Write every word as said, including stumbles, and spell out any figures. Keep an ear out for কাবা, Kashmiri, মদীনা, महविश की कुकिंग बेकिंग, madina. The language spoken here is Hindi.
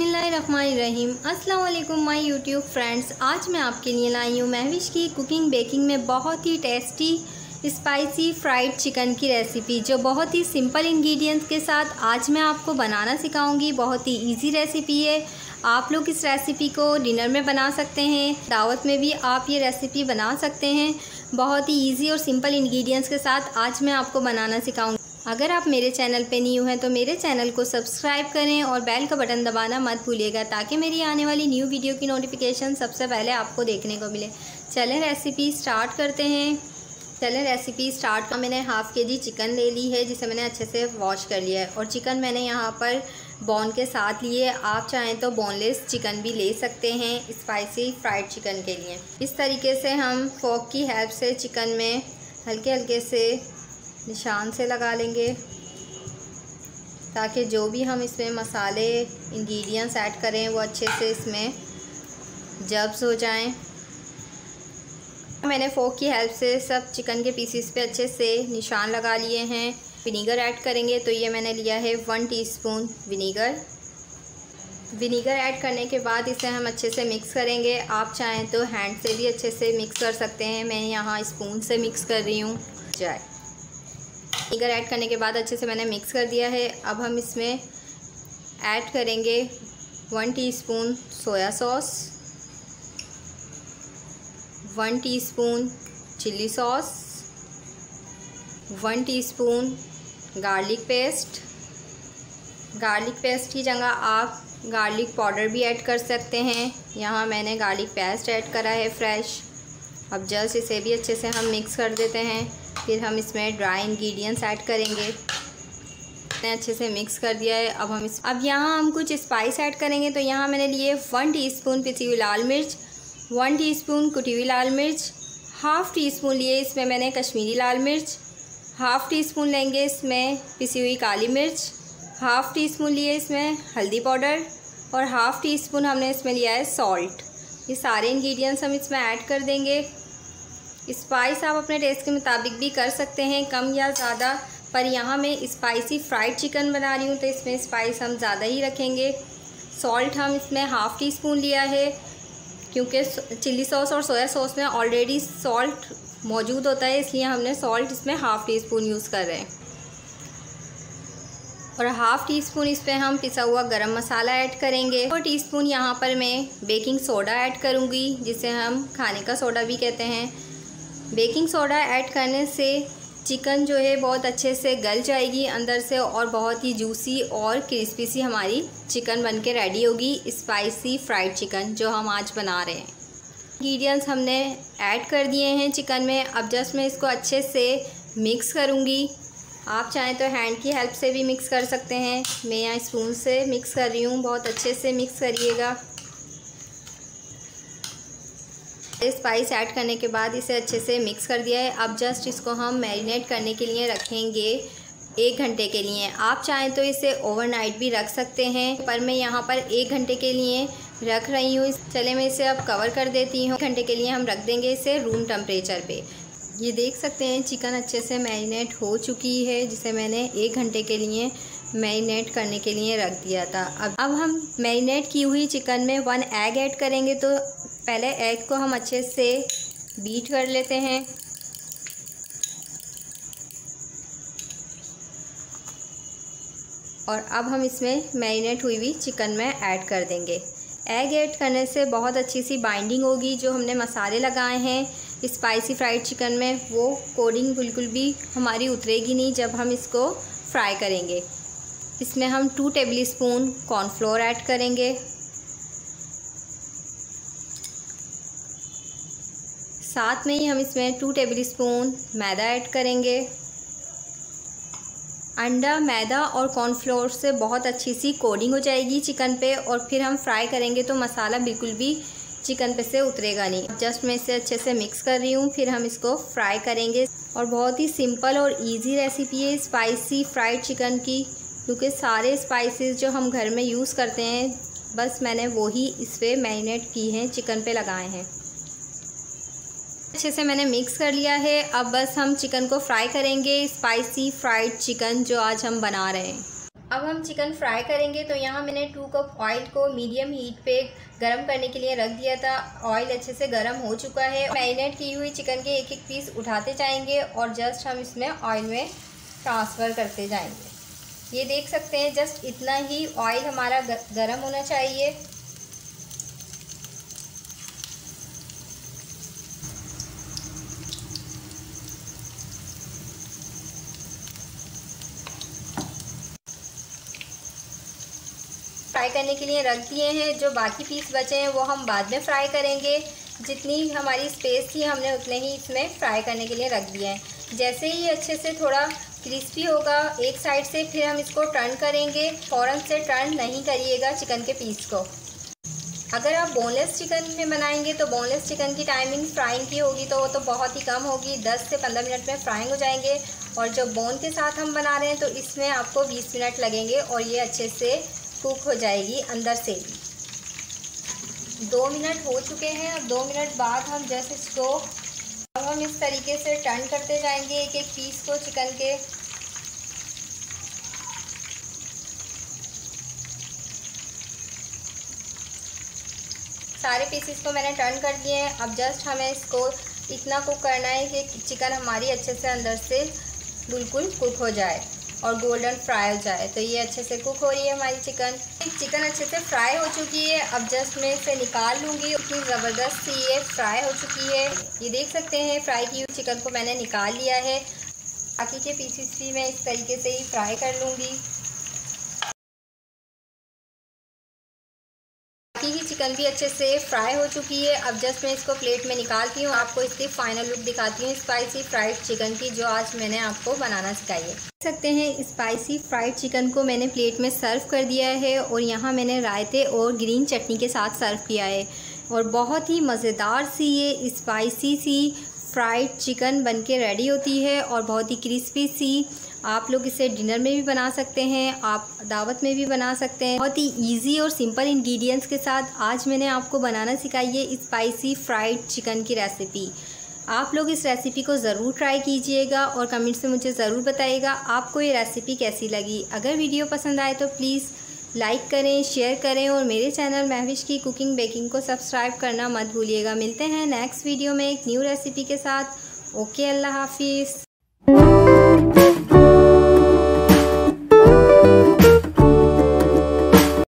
बिस्मिल्लाहिर्रहमानिर्रहीम। अस्सलाम वालेकुम माय यूट्यूब फ्रेंड्स। आज मैं आपके लिए लाई हूँ महविश की कुकिंग बेकिंग में बहुत ही टेस्टी स्पाइसी फ्राइड चिकन की रेसिपी, जो बहुत ही सिंपल इंग्रेडिएंट्स के साथ आज मैं आपको बनाना सिखाऊंगी। बहुत ही इजी रेसिपी है, आप लोग इस रेसिपी को डिनर में बना सकते हैं, दावत में भी आप ये रेसिपी बना सकते हैं। बहुत ही ईजी और सिंपल इंग्रेडिएंट्स के साथ आज मैं आपको बनाना सिखाऊंगी। अगर आप मेरे चैनल पे न्यू हैं तो मेरे चैनल को सब्सक्राइब करें और बेल का बटन दबाना मत भूलिएगा, ताकि मेरी आने वाली न्यू वीडियो की नोटिफिकेशन सबसे पहले आपको देखने को मिले। चलें रेसिपी स्टार्ट करते हैं। चलें रेसिपी स्टार्ट कर मैंने हाफ़ के जी चिकन ले ली है, जिसे मैंने अच्छे से वॉश कर लिया है, और चिकन मैंने यहाँ पर बोन के साथ लिए। आप चाहें तो बोनलेस चिकन भी ले सकते हैं स्पाइसी फ्राइड चिकन के लिए। इस तरीके से हम फोक की हेल्प से चिकन में हल्के हल्के से निशान से लगा लेंगे, ताकि जो भी हम इसमें मसाले इंग्रेडिएंट्स ऐड करें वो अच्छे से इसमें जब्स हो जाएं। मैंने फोक की हेल्प से सब चिकन के पीसेस पे अच्छे से निशान लगा लिए हैं। विनीगर ऐड करेंगे, तो ये मैंने लिया है one teaspoon vinegar. Vinegar add करने के बाद इसे हम अच्छे से मिक्स करेंगे। आप चाहें तो हैंड से भी अच्छे से मिक्स कर सकते हैं, मैं यहाँ स्पून से मिक्स कर रही हूँ। जाए विनीगर ऐड करने के बाद अच्छे से मैंने मिक्स कर दिया है। अब हम इसमें ऐड करेंगे one teaspoon soya sauce, one teaspoon chilli sauce, one teaspoon garlic paste. Garlic paste की जगह आप गार्लिक पाउडर भी ऐड कर सकते हैं, यहाँ मैंने गार्लिक पेस्ट ऐड करा है फ्रेश। अब जस्ट इसे भी अच्छे से हम मिक्स कर देते हैं। फिर हम इसमें ड्राई इंग्रेडिएंट्स ऐड करेंगे। इतने अच्छे से मिक्स कर दिया है। अब हम इस अब यहाँ हम कुछ स्पाइस ऐड करेंगे, तो यहाँ मैंने लिए वन टीस्पून पिसी हुई लाल मिर्च, वन टीस्पून कुटी हुई लाल मिर्च, हाफ़ टी स्पून लिए इसमें मैंने कश्मीरी लाल मिर्च, हाफ़ टी स्पून लेंगे इसमें पिसी हुई काली मिर्च, हाफ़ टी स्पून लिए इसमें हल्दी पाउडर, और हाफ़ टी स्पून हमने इसमें लिया है सॉल्ट। ये सारे इंग्रेडिएंट्स हम इसमें ऐड कर देंगे। स्पाइस आप अपने टेस्ट के मुताबिक भी कर सकते हैं, कम या ज़्यादा, पर यहाँ मैं स्पाइसी फ्राइड चिकन बना रही हूँ तो इसमें स्पाइस हम ज़्यादा ही रखेंगे। सॉल्ट हम इसमें हाफ़ टी स्पून लिया है, क्योंकि चिली सॉस और सोया सॉस में ऑलरेडी सॉल्ट मौजूद होता है, इसलिए हमने सॉल्ट इसमें हाफ़ टी स्पून यूज़ कर रहे हैं। और हाफ़ टी स्पून इस पर हम पिसा हुआ गरम मसाला ऐड करेंगे, और टी स्पून यहाँ पर मैं बेकिंग सोडा ऐड करूँगी, जिसे हम खाने का सोडा भी कहते हैं। बेकिंग सोडा ऐड करने से चिकन जो है बहुत अच्छे से गल जाएगी अंदर से, और बहुत ही जूसी और क्रिस्पी सी हमारी चिकन बनके रेडी होगी स्पाइसी फ्राइड चिकन, जो हम आज बना रहे हैं। इंग्रेडिएंट्स हमने ऐड कर दिए हैं चिकन में। अब जस्ट मैं इसको अच्छे से मिक्स करूँगी। आप चाहें तो हैंड की हेल्प से भी मिक्स कर सकते हैं, मैं यहाँ स्पून से मिक्स कर रही हूँ। बहुत अच्छे से मिक्स करिएगा। स्पाइस ऐड करने के बाद इसे अच्छे से मिक्स कर दिया है। अब जस्ट इसको हम मैरिनेट करने के लिए रखेंगे एक घंटे के लिए। आप चाहें तो इसे ओवरनाइट भी रख सकते हैं, पर मैं यहाँ पर एक घंटे के लिए रख रही हूँ। चले मैं इसे अब कवर कर देती हूँ। एक घंटे के लिए हम रख देंगे इसे रूम टेम्परेचर पे। ये देख सकते हैं चिकन अच्छे से मैरिनेट हो चुकी है, जिसे मैंने एक घंटे के लिए मैरिनेट करने के लिए रख दिया था। अब अब हम मैरिनेट की हुई चिकन में वन एग ऐड करेंगे, तो पहले एग को हम अच्छे से बीट कर लेते हैं। और अब हम इसमें मैरिनेट हुई हुई चिकन में ऐड कर देंगे। एग ऐड करने से बहुत अच्छी सी बाइंडिंग होगी, जो हमने मसाले लगाए हैं स्पाइसी फ्राइड चिकन में वो कोडिंग बिल्कुल भी हमारी उतरेगी नहीं जब हम इसको फ्राई करेंगे। इसमें हम टू टेबलस्पून कॉर्नफ्लोर ऐड करेंगे। साथ में ही हम इसमें टू टेबलस्पून मैदा ऐड करेंगे। अंडा, मैदा और कॉर्नफ्लोर से बहुत अच्छी सी कोडिंग हो जाएगी चिकन पे, और फिर हम फ्राई करेंगे तो मसाला बिल्कुल भी चिकन पे से उतरेगा नहीं। जस्ट मैं इसे अच्छे से मिक्स कर रही हूँ, फिर हम इसको फ्राई करेंगे। और बहुत ही सिंपल और इजी रेसिपी है स्पाइसी फ्राइड चिकन की, क्योंकि सारे स्पाइसेस जो हम घर में यूज़ करते हैं बस मैंने वही इस पर मैरिनेट की हैं चिकन पे लगाए हैं। अच्छे से मैंने मिक्स कर लिया है। अब बस हम चिकन को फ्राई करेंगे स्पाइसी फ्राइड चिकन, जो आज हम बना रहे हैं। अब हम चिकन फ्राई करेंगे। तो यहाँ मैंने टू कप ऑयल को मीडियम हीट पे गरम करने के लिए रख दिया था। ऑयल अच्छे से गरम हो चुका है। मैरिनेट की हुई चिकन के एक एक पीस उठाते जाएंगे और जस्ट हम इसमें ऑयल में ट्रांसफ़र करते जाएंगे। ये देख सकते हैं, जस्ट इतना ही ऑयल हमारा गरम होना चाहिए। फ्राई करने के लिए रख दिए हैं। जो बाकी पीस बचे हैं वो हम बाद में फ्राई करेंगे। जितनी हमारी स्पेस थी हमने उतने ही इसमें फ्राई करने के लिए रख दिए हैं। जैसे ही अच्छे से थोड़ा क्रिस्पी होगा एक साइड से, फिर हम इसको टर्न करेंगे। फ़ौरन से टर्न नहीं करिएगा चिकन के पीस को। अगर आप बोनलेस चिकन में बनाएंगे तो बोनलेस चिकन की टाइमिंग फ्राइंग की होगी तो वो तो बहुत ही कम होगी, दस से पंद्रह मिनट में फ्राइंग हो जाएंगे। और जो बोन के साथ हम बना रहे हैं तो इसमें आपको बीस मिनट लगेंगे और ये अच्छे से कुक हो जाएगी अंदर से भी। दो मिनट हो चुके हैं। अब दो मिनट बाद हम जस्ट इसको, अब हम इस तरीके से टर्न करते जाएंगे एक एक पीस को चिकन के। सारे पीसेस को मैंने टर्न कर दिए हैं। अब जस्ट हमें इसको इतना कुक करना है कि चिकन हमारी अच्छे से अंदर से बिल्कुल कुक हो जाए और गोल्डन फ्राई हो जाए। तो ये अच्छे से कुक हो रही है हमारी चिकन। चिकन अच्छे से फ्राई हो चुकी है। अब जस्ट मैं इसे निकाल लूँगी। इतनी ज़बरदस्त ये फ्राई हो चुकी है। ये देख सकते हैं, फ्राई की हुई चिकन को मैंने निकाल लिया है। बाकी के पीसेस भी मैं इस तरीके से ही फ्राई कर लूँगी। बाकी की चिकन भी अच्छे से फ्राई हो चुकी है। अब जस्ट मैं इसको प्लेट में निकालती हूँ, आपको इसकी फाइनल लुक दिखाती हूँ स्पाइसी फ्राइड चिकन की, जो आज मैंने आपको बनाना सिखाई है। देख सकते हैं, स्पाइसी फ्राइड चिकन को मैंने प्लेट में सर्व कर दिया है और यहाँ मैंने रायते और ग्रीन चटनी के साथ सर्व किया है। और बहुत ही मज़ेदार सी ये स्पाइसी सी फ्राइड चिकन बनके रेडी होती है और बहुत ही क्रिस्पी सी। आप लोग इसे डिनर में भी बना सकते हैं, आप दावत में भी बना सकते हैं। बहुत ही इजी और सिंपल इंग्रेडिएंट्स के साथ आज मैंने आपको बनाना सिखाई है स्पाइसी फ्राइड चिकन की रेसिपी। आप लोग इस रेसिपी को ज़रूर ट्राई कीजिएगा और कमेंट से मुझे ज़रूर बताइएगा आपको ये रेसिपी कैसी लगी। अगर वीडियो पसंद आए तो प्लीज़ लाइक करें, शेयर करें और मेरे चैनल महविश की कुकिंग बेकिंग को सब्सक्राइब करना मत भूलिएगा। मिलते हैं नेक्स्ट वीडियो में एक न्यू रेसिपी के साथ। ओके, अल्लाह हाफिज़।